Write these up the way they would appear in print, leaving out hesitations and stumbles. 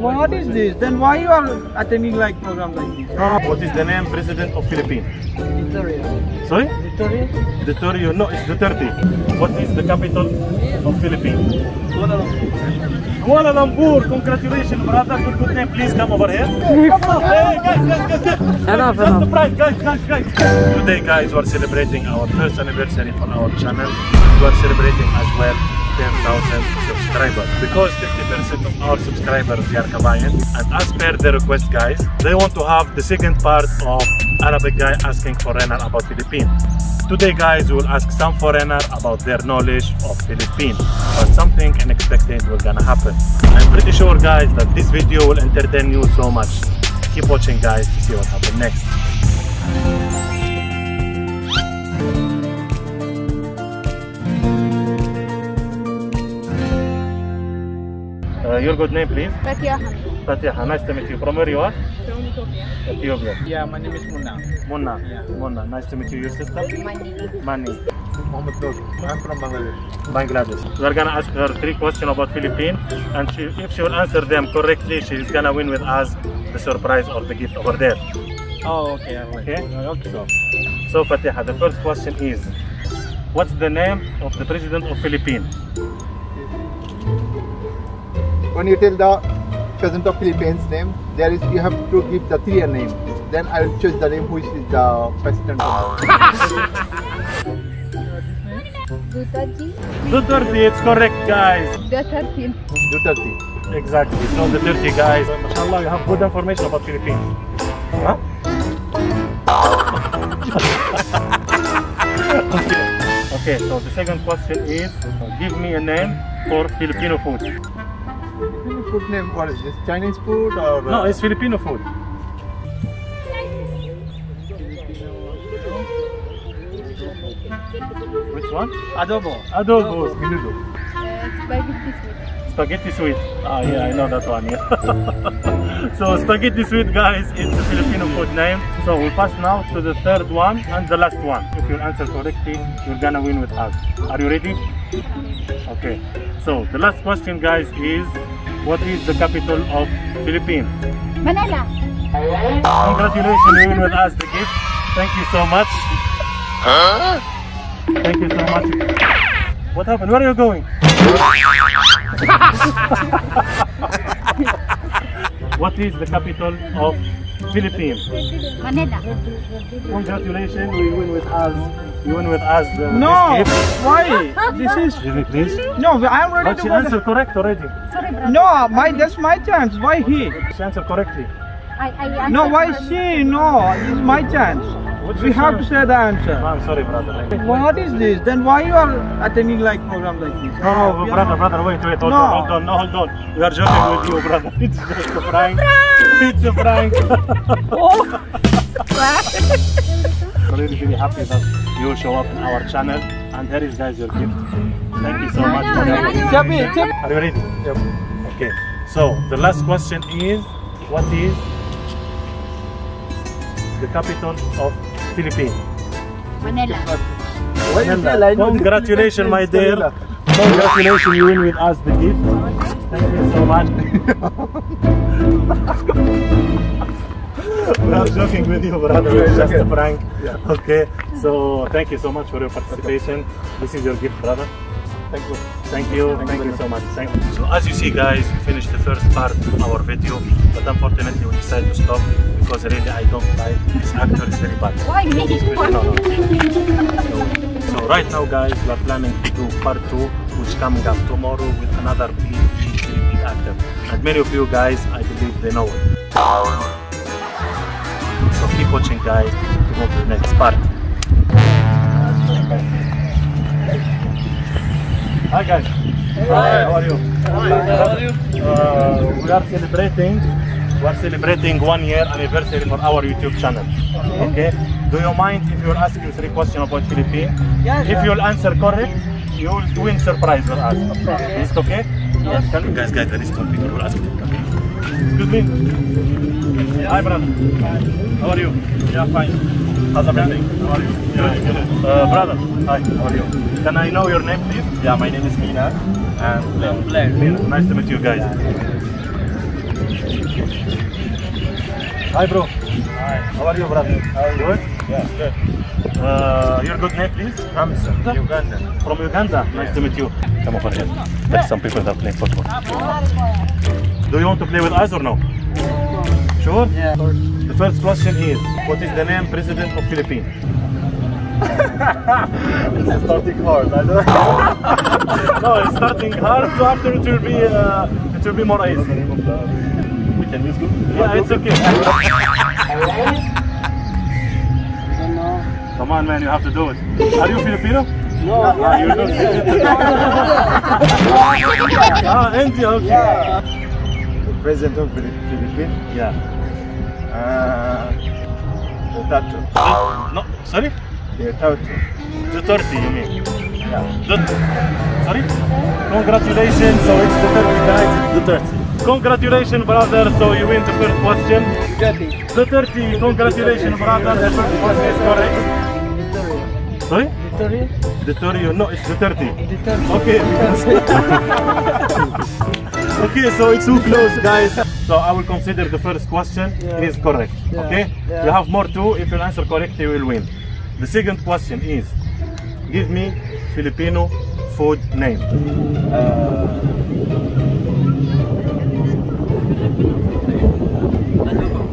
What is this? Then why you are attending like program like this? No, no. What is the name president of Philippines? Duterte. Sorry? Duterte. Duterte. No, it's Duterte. What is the capital of Philippines? Kuala Lumpur. Kuala Lumpur. Congratulations, brother. Good name. Please come over here. Hey, guys. Enough, enough. Surprise, guys. Today, guys, we are celebrating our first anniversary on our channel. We are celebrating as well 10,000 subscribers, because 50% of our subscribers are Kabayan, and as per the request, guys, they want to have the second part of Arabic guy asking foreigner about Philippines. Today, guys, we will ask some foreigner about their knowledge of Philippines, but something unexpected will gonna happen. I'm pretty sure, guys, that this video will entertain you so much. Keep watching, guys, to see what happens next. Your good name, please? Fatiha, nice to meet you. From where you are? From Ethiopia. Yeah, my name is Muna. Yeah. Muna, nice to meet you. Your sister? Mani. Mohammed Dodo. I'm from Bangladesh. We are gonna ask her 3 questions about Philippines, and if she will answer them correctly, she is gonna win with us the surprise or the gift over there. Oh, okay. Okay. So Fatiha, the first question is, what's the name of the president of Philippines? When you tell the president of Philippines name, there is, you have to give the 3 name. Then I will choose the name which is the president of Duterte. Duterte, it's correct, guys. Duterte. Exactly. It's not Duterte, guys. MashaAllah, you have good information about Philippines. Huh? Okay, so the second question is, give me a name for Filipino food. Food name, what is this? Chinese food or? No, it's Filipino food. Which one? Adobo. Spaghetti sweet. Ah, yeah, I know that one. Yeah. So spaghetti sweet, guys, it's a Filipino food name. So we'll pass now to the third one and the last one. If you answer correctly, you're gonna win with us. Are you ready? Okay. So the last question, guys, is, what is the capital of Philippines? Manila. Congratulations, you win with us the gift. Thank you so much. Huh? Thank you so much. What happened? Where are you going? What is the capital of Philippines? Manila. Congratulations, you win with us. You win with us the gift. Why? This is... Give me, please. No, I'm ready to... But she answered correct already. Sorry, brother. No, that's my chance. Why he? She answered correctly. I no, why she? No, it's my chance. We have to say the answer. No, I'm sorry, brother. What is this? Then why you are attending like program like this? No, brother, wait. Hold on. We are joking with you, brother. It's just a prank. It's a prank. I'm really happy that you show up in our channel, and here is, guys, your gift. Thank you so much. Are you ready? Yep. Okay. So the last question is, what is the capital of Philippines? Manila. Manila. Congratulations, my dear. Congratulations, you win with us the gift. Thank you so much. We are joking with you, brother. It's just a prank. Yeah. Okay. So thank you so much for your participation. This is your gift, brother. Thank you so much. Thank you. So as you see, guys, we finished the first part of our video, but unfortunately we decided to stop because really I don't like this actor. It's very bad. Why? So right now, guys, we are planning to do part 2, which comes up tomorrow with another PG actor, and many of you guys, I believe they know it. So keep watching, guys, to go to the next part. Hi, guys. Hi. How are you? We are celebrating 1-year anniversary for our YouTube channel. Okay. Do you mind if you ask you 3 questions about Philippines? Yes. If you will answer correct, you will win surprise for us. Is it okay? Yes. Guys, there is 2 people who will ask you. Okay. Excuse me. Hi, brother. Hi. How are you? Yeah, fine. How's everything? How are you? Yeah, good. Brother, hi, how are you? Can I know your name, please? Yeah, my name is Mina. And Blair. Nice to meet you guys. Hi bro. Hi. How are you, brother? How are you? Good? Yeah, good. Your good name, please? I'm from Uganda. From Uganda? Yeah. Nice to meet you. Come over here. There's some people that play football. Do you want to play with us or no? Sure? Yeah. The first question is, what is the name president of Philippines? It's starting hard. I don't know. No, it's starting hard. So after it will be more easy. We can use good. Yeah, it's okay. Come on, man, you have to do it. Are you Filipino? No, you're not Filipino. Ah, India. Okay. Yeah. The president of Philippines. Yeah. Duterte. No, sorry. Duterte, you mean? Yeah. Sorry? Congratulations, so it's Duterte, guys. Duterte. Congratulations, brother, so you win the first question. Duterte. Duterte, congratulations, brother, the first question is correct. Sorry? Duterte? Duterte, no, it's Duterte. Duterte. Okay. Duterte. Okay, so it's too close, guys. So I will consider the first question, yeah. It is correct, yeah. Okay? Yeah. You have more two, if you answer correctly, you will win. The second question is, give me Filipino food name.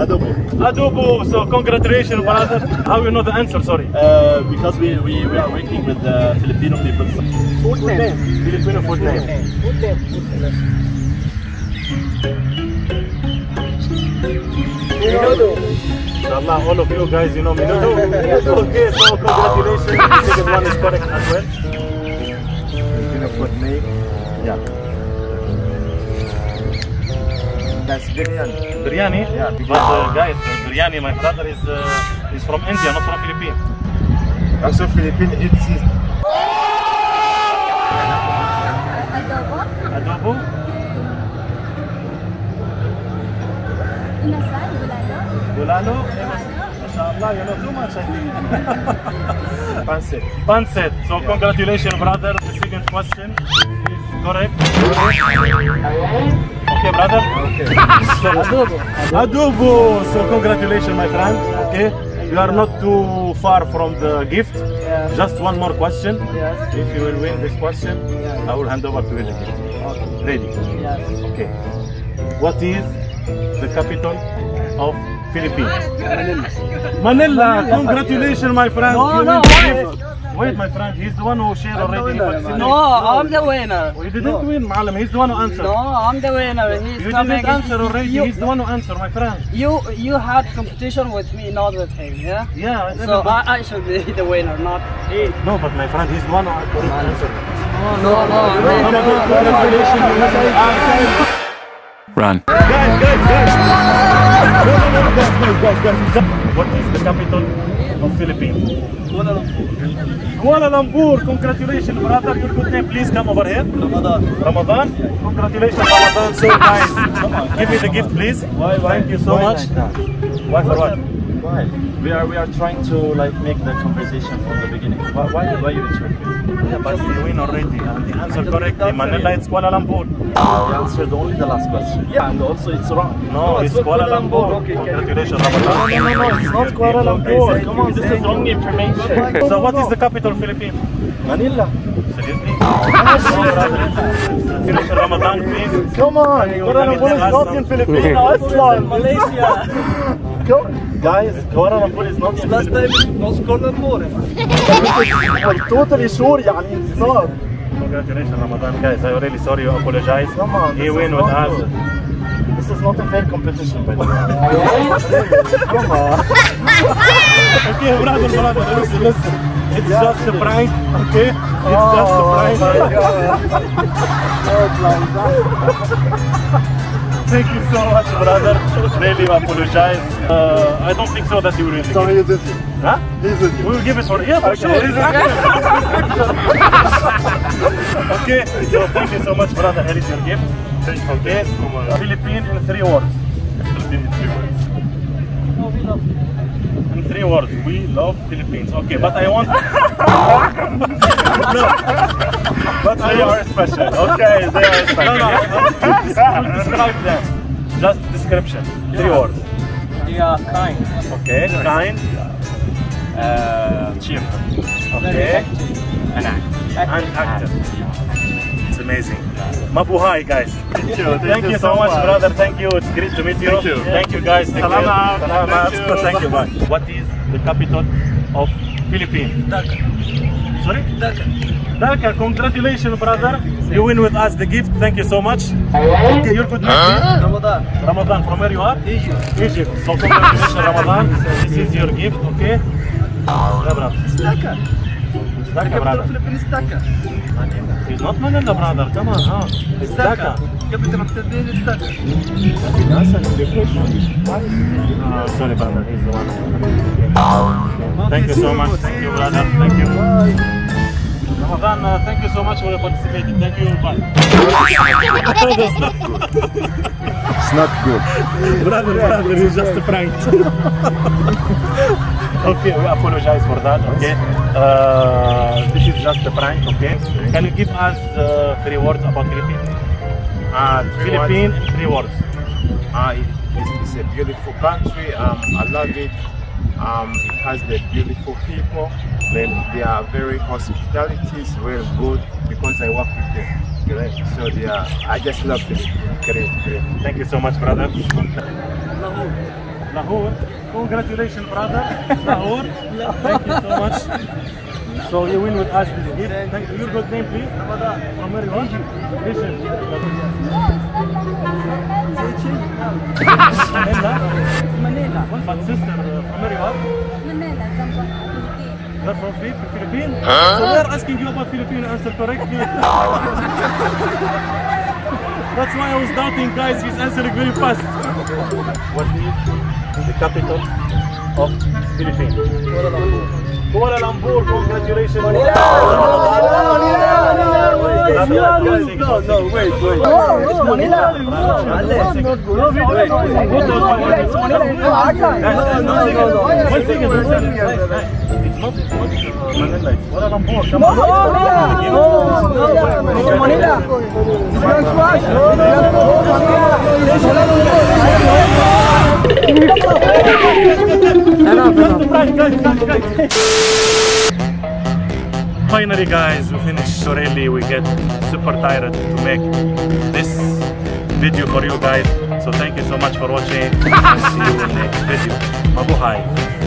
Adobo. Adobo, so congratulations, brother. How do you know the answer, sorry? Because we are working with the Filipino people. Food name. Filipino food name. Food name. Food name. Inshallah, all of you guys, you know me. Okay, so congratulations. The second one is correct as well. Filipino food name. Yeah. That's biryani. Biryani? Yeah. But guys, biryani, my brother is from India, not from Philippines. Also, Philippines exists. Adobo. Adobo. Gulalo? MashaAllah, you know too much, I think. Pancit. Pancit. So, yeah. Congratulations, brother. The second question is correct. Okay, brother? Okay. So, Adobo. Adobo. So, congratulations, my friend. Okay. You are not too far from the gift. Yeah. Just one more question. Yes. If you will win this question, yeah. I will hand over to you the gift. Okay. Ready? Yes. Okay. What is the capital of Philippines? Manila. Congratulations, my friend. No, wait, my friend, he's the one who shared already. No, I'm the winner. You didn't win, Ma'alim. He's the one who answered. No, I'm the winner. You didn't answer already. He's the one who answered, my friend. You had competition with me, not with him, yeah? Yeah. So I should be the winner, not he. No, but my friend, he's the one who answered. No. Congratulations. Run. Guys. What is the capital of Philippines? Kuala Lumpur. Kuala Lumpur. Congratulations, brother. Your good name, please come over here. Ramadan. Congratulations, Ramadan. So guys, give me the gift, please. Why? Thank you so much. Why for what? Why? We are trying to like make the conversation from the beginning. Why you interrupting? Yeah, but you win already. The answer correctly. Manila, it's Kuala Lumpur. You answered only the last question. Yeah, and also it's wrong. No, it's Kuala Lumpur. Okay, congratulations, Ramadan. No, it's not Kuala Lumpur. Come on, this is wrong information. So what is the capital of Philippines? Manila. Seriously? Finish Ramadan, please. Come on, Kuala Lumpur is not in Philippines. No, it's not. Malaysia. Guys, Kuala Lumpur is not in last time, not Kuala Lumpur. I'm totally sure, it's not. Congratulations, Ramadan, guys. I'm really sorry, I apologize. Come on, he win with us. This is not a fair competition, by the way. Come on. Okay, brother, listen. It's just a prank, okay? It's just a prank. Thank you so much, brother. Really, I apologize. I don't think so that you will win. Sorry, it is you. Huh? This is you. We will give it for you. Yeah, for sure. Okay, so thank you so much, brother. Here is your gift. Thank you. Okay. Philippines in 3 words. Philippines in 3 words. No, we love Philippines. In 3 words. We love Philippines. Okay, but I want... No. But they are special. Okay, they are special. No. Describe them. Just description. 3 words. idea kind. Okay, kind. Cheerful. Okay. And active. It's amazing. Mabuhay, guys. Thank you. Thank you so much, brother. Thank you. It's great to meet you. Thank you, thank you guys. Thank Salamat. You. Salamat. Thank you. Thank you. Thank you. What is the capital of Philippines? Dhaka. Sorry? Dhaka. Dhaka. Congratulations, brother. You win with us the gift. Thank you so much. Okay, you're good. Ramadan. Ramadan. From where you are? Egypt. Egypt. So congratulations, Ramadan. This is your gift. Okay. It's Dhaka. It's Dhaka, brother. Philippines Dhaka. It's not Manila, brother. Come on, huh? It's Dhaka. Capital of Philippines is Dhaka. Sorry, brother. He's the one. Thank you so much. Thank you, brother. Thank you. Ramadan, thank you so much for participating. Thank you. Bye. That's not good. It's not good. Brother, he's just pranked. Okay, we apologize for that. Okay, this is just a prank. Okay, can you give us three words about Philippines? Philippines, three words. It's a beautiful country. I love it. It has the beautiful people. They are very hospitality, very good, because I work with them. Great. So they are, I just love them. Great, great. Thank you so much, brother. Lahore. Lahore. Congratulations, brother. Lahore. Thank you so much. So you win with us this gift. Thank you. Your good name, please. From where you are? Manila. But sister, from where you are? You're from Philippines? So they're asking you about Philippines, answer correctly. That's why I was doubting, guys. He's answering very fast. What is the capital of Philippines? Kuala Lumpur. Kuala Lumpur, congratulations. No, wait. It's Manila. No. Finally, guys, we finished so early. We get super tired to make this video for you guys. So thank you so much for watching. See you in the next video. Mabuhay.